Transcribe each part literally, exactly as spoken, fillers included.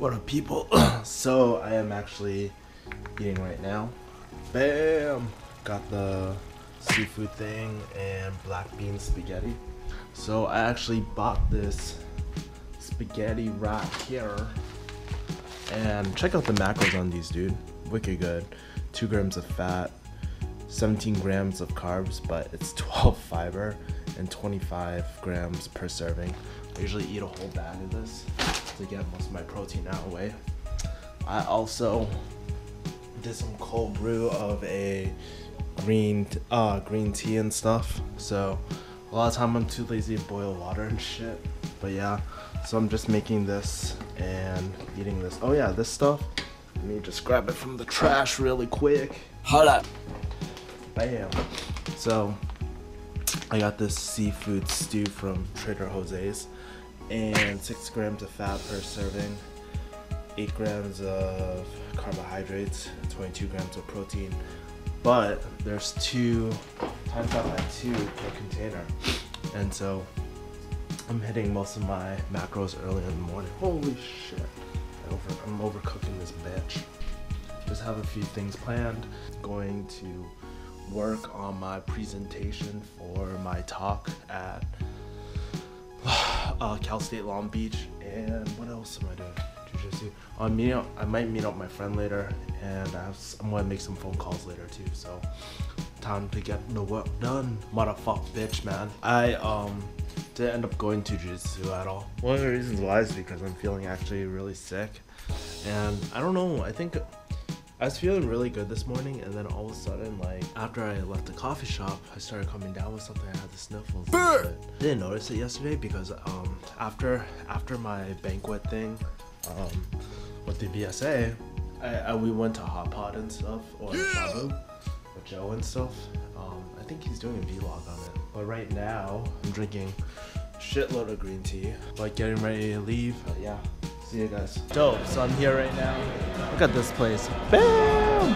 What up, people? So I am actually eating right now. Bam! Got the seafood thing and black bean spaghetti. So I actually bought this spaghetti right here. And check out the macros on these, dude. Wicked good. Two grams of fat, seventeen grams of carbs, but it's twelve fiber and twenty-five grams per serving. I usually eat a whole bag of this to get most of my protein out of the way. I also did some cold brew of a green uh, green tea and stuff. So a lot of time I'm too lazy to boil water and shit. But yeah, so I'm just making this and eating this. Oh yeah, this stuff, let me just grab it from the trash really quick. Hold up. Bam. So I got this seafood stew from Trader Jose's, and six grams of fat per serving, eight grams of carbohydrates, twenty-two grams of protein, but there's two times out by two per container, and so I'm hitting most of my macros early in the morning. Holy shit, over, I'm overcooking this bitch. Just have a few things planned. Going to work on my presentation for my talk at uh, Cal State Long Beach, and what else am I doing? Jiu-jitsu. I'm meeting up, I might meet up with my friend later, and I have, I'm gonna make some phone calls later too. So time to get the work done, motherfuck bitch, man. I um didn't end up going to jiu-jitsu at all. One of the reasons why is because I'm feeling actually really sick, and I don't know. I think. I was feeling really good this morning, and then all of a sudden, like, after I left the coffee shop, I started coming down with something. I had the sniffles. I didn't notice it yesterday because um, after after my banquet thing um, with the B S A, I, I, we went to Hot Pot and stuff, or yeah. Shabu with Joe and stuff. Um, I think he's doing a vlog on it. But right now, I'm drinking shitload of green tea, like getting ready to leave, but yeah. See you guys. Dope, so I'm here right now. Look at this place. Bam!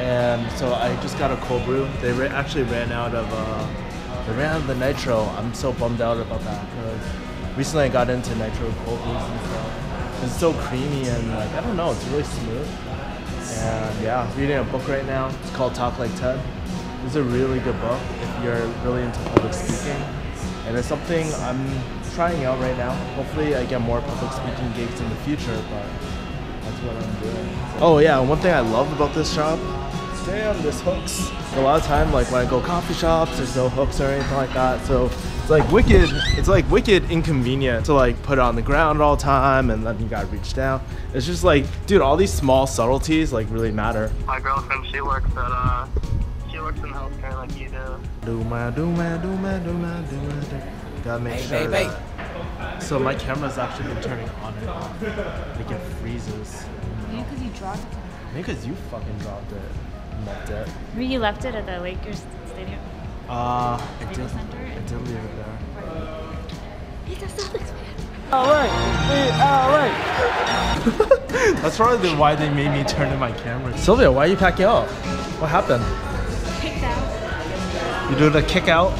And so I just got a cold brew. They ra actually ran out of uh, they ran out of the nitro. I'm so bummed out about that because recently I got into nitro cold brews and stuff. It's so creamy and like, I don't know, it's really smooth. And yeah, I'm reading a book right now. It's called Talk Like TED. It's a really good book if you're really into public speaking. And it's something I'm trying out right now. Hopefully I get more public speaking gigs in the future, but that's what I'm doing. So. Oh yeah, one thing I love about this shop, damn, there's hooks. A lot of time, like when I go coffee shops, there's no hooks or anything like that. So it's like wicked, it's like wicked inconvenient to like put it on the ground all the time and then you gotta reach down. It's just like, dude, all these small subtleties like really matter. My girlfriend, she works at uh, she works in healthcare like you do. Do my, do my, do my, do my, do my, do my. Gotta make hey, sure hey, that... hey. So my camera's actually been turning on and off. Like it freezes. Maybe because you dropped it. Maybe because you fucking dropped it. You left it. Maybe you left it at the Lakers Stadium. Uh, I did, I did leave it there. Alright, alright. That's probably why they made me turn in my camera. Sylvia, why are you packing up? What happened? Kicked out. You doing a kick out?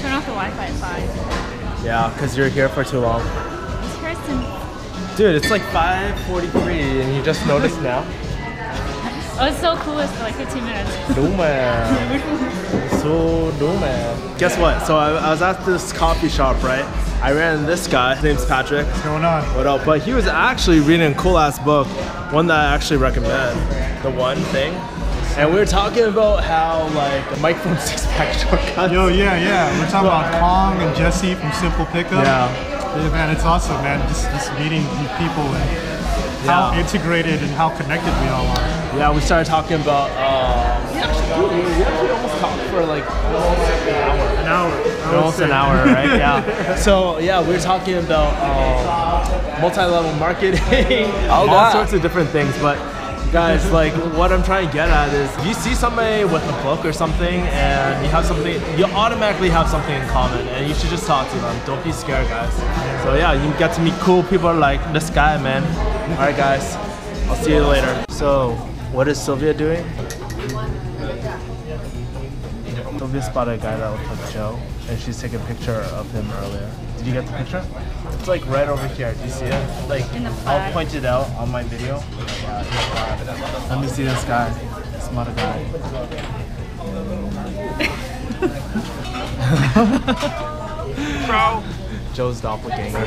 Turn off the Wi-Fi at five. Yeah, because you're here for too long. This person. Dude, it's like five forty-three and you just noticed now? I was so clueless for like fifteen minutes. Dumbass. So dumbass. Guess what? So I, I was at this coffee shop, right? I ran into this guy. His name's Patrick. What's going on? What up? But he was actually reading a cool-ass book. One that I actually recommend. The One Thing. And we were talking about how like the Mike from Six Pack Shortcuts. Yo, yeah, yeah. We're talking about Kong and Jesse from Simple Pickup. Yeah. Yeah, man, it's awesome, man. Just, just meeting people and yeah. How integrated and how connected we all are. Yeah, we started talking about. Uh, we actually, we actually almost talked for like almost an hour. An hour. Almost an hour, right? Yeah. So yeah, we were talking about uh, multi-level marketing, all wow. sorts of different things, but. Guys, like what I'm trying to get at is if you see somebody with a book or something and you have something, you automatically have something in common and you should just talk to them. Don't be scared, guys. So yeah, you get to meet cool people like this guy, man. Alright guys, I'll see you later. So, what is Sylvia doing? Sylvia spotted a guy that looked like Joe and she's taking a picture of him earlier. Did you get the picture? It's like right over here. Do you see it? Like, I'll point it out on my video. Let me see this guy. This mother guy. Bro. Joe's doppelganger.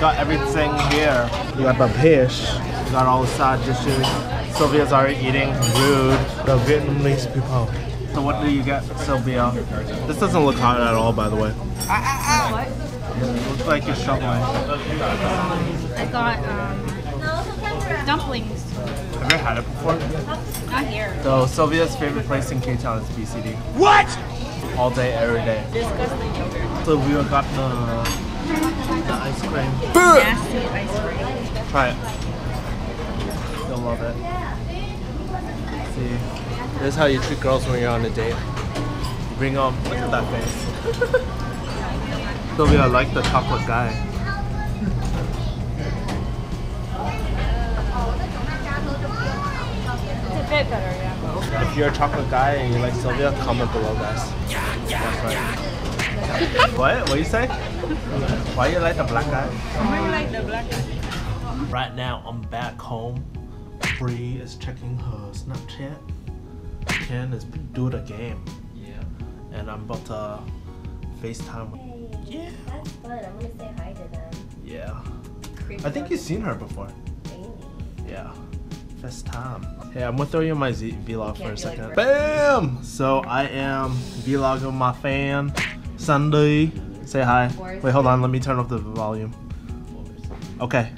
Got everything here. You got the fish. You got all the side dishes. Sylvia's already eating. Rude. The Vietnamese people. So what do you get, Sylvia? This doesn't look hot at all, by the way. Ah, ah, ah. What? It looks like you're shoveling. I got um, dumplings. Have you had it before? Not here. So Sylvia's favorite place in K-Town is B C D. What? All day, every day. Disgusting yogurt. So we got the, the ice cream. Nasty ice cream. Try it. You'll love it. See. This is how you treat girls when you're on a date. Bring them. Look at that face. Sylvia, I like the chocolate guy. It's a bit better, yeah. If you're a chocolate guy and you like Sylvia, comment below, guys. Yeah, yeah, that's right. Yeah. What? What you say? Why you like the black guy? Why you like the black guy? Right now, I'm back home. Bree is checking her Snapchat. Ken is do the game. Yeah. And I'm about to FaceTime. Hey, yeah. That's fun. I'm gonna say hi to them. Yeah. Creepy. I think you've seen her before. Really? Yeah. FaceTime. Hey, I'm gonna throw you in my Z vlog for a second. Like BAM! So I am vlogging my fan, Sunday. Say hi. Wait, hold on. Let me turn off the volume. Okay.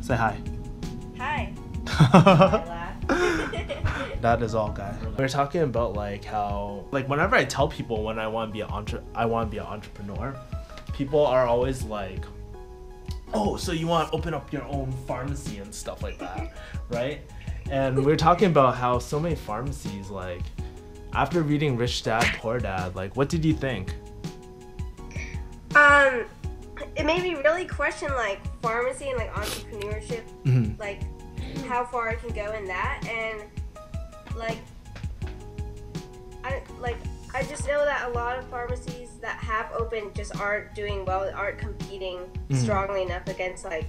Say hi. Hi. That is all, guys. We're talking about like how, like whenever I tell people when I want to be an entre I want to be an entrepreneur, people are always like, "Oh, so you want to open up your own pharmacy and stuff like that, right?" And we're talking about how so many pharmacies, like, after reading Rich Dad Poor Dad, like, what did you think? Um, it made me really question like pharmacy and like entrepreneurship, mm-hmm. like how far I can go in that and. Like, I like I just know that a lot of pharmacies that have opened just aren't doing well, aren't competing mm. strongly enough against like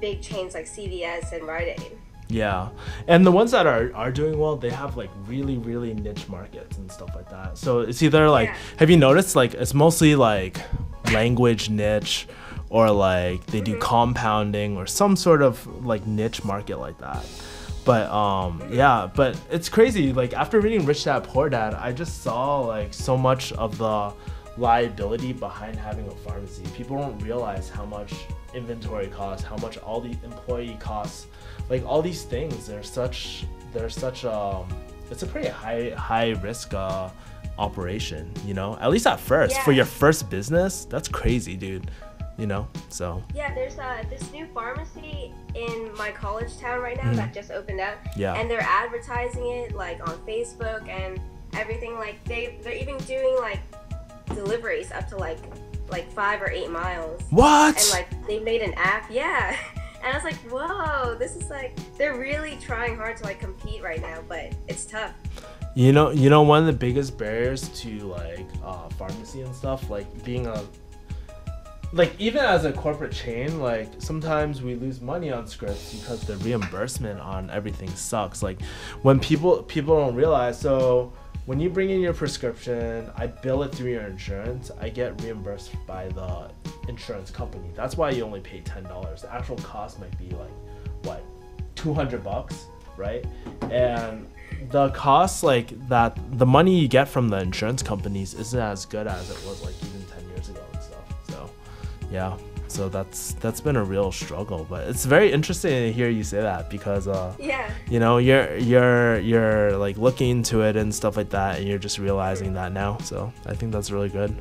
big chains like C V S and Rite Aid. Yeah, and the ones that are, are doing well, they have like really, really niche markets and stuff like that. So it's either like, yeah. have you noticed like it's mostly like language niche or like they do mm-hmm. compounding or some sort of like niche market like that. But um, yeah, but it's crazy. Like after reading Rich Dad Poor Dad, I just saw like so much of the liability behind having a pharmacy. People don't realize how much inventory costs, how much all the employee costs, like all these things. They're such, they're such a, it's a pretty high, high risk uh, operation, you know, at least at first yeah. for your first business. That's crazy, dude. You know, so yeah, there's uh this new pharmacy in my college town right now mm. that just opened up, yeah, and they're advertising it like on Facebook and everything. Like they they're even doing like deliveries up to like like five or eight miles. What? And like they made an app, yeah. And I was like, whoa, this is like they're really trying hard to like compete right now, but it's tough. You know, you know, one of the biggest barriers to like uh, pharmacy and stuff, like being a like even as a corporate chain, like sometimes we lose money on scripts because the reimbursement on everything sucks. Like when people people don't realize, so when you bring in your prescription, I bill it through your insurance, I get reimbursed by the insurance company. That's why you only pay ten dollars. The actual cost might be like what, two hundred bucks, right? And the cost like that, the money you get from the insurance companies isn't as good as it was like even ten years ago and stuff. Yeah, so that's that's been a real struggle, but it's very interesting to hear you say that because uh, yeah, you know, you're you're you're like looking into it and stuff like that, and you're just realizing that now. So I think that's really good.